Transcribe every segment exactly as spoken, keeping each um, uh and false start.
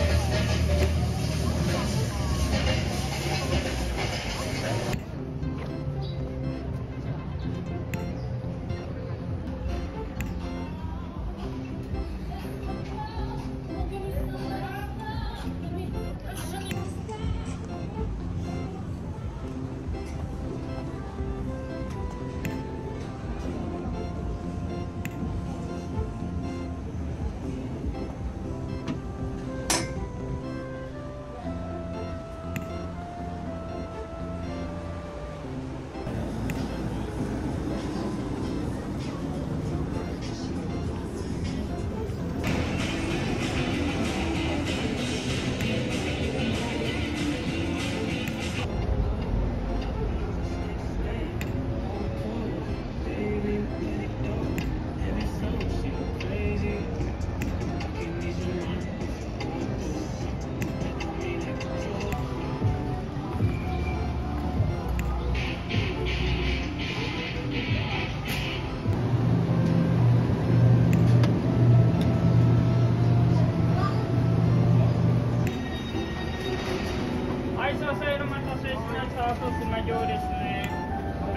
あ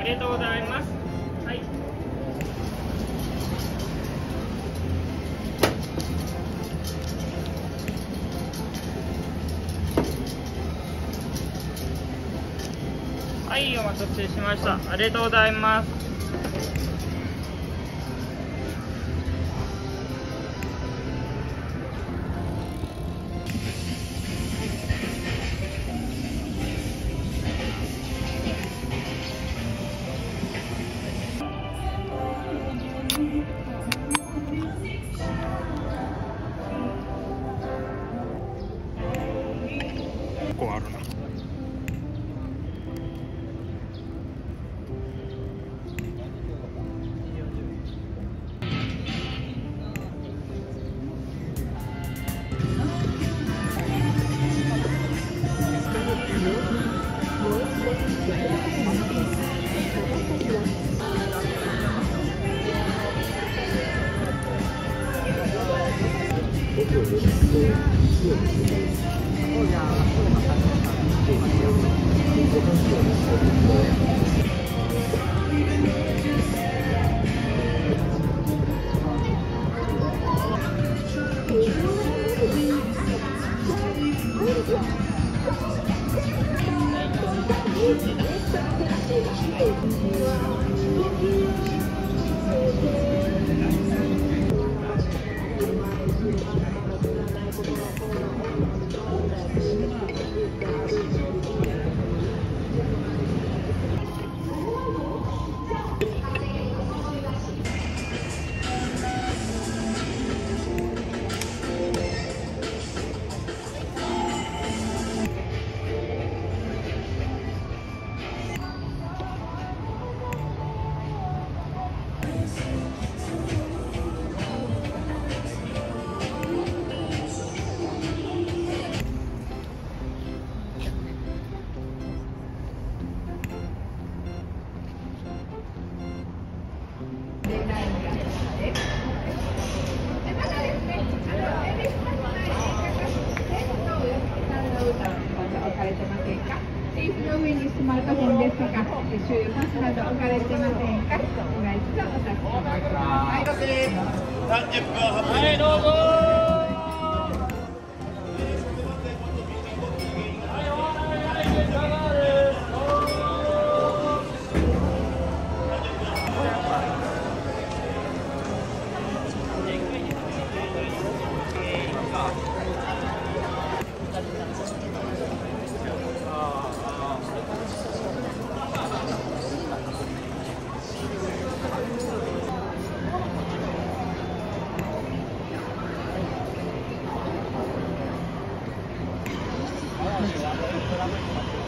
りがとうございます。はい。はい、お待たせしました。ありがとうございます。Gracias.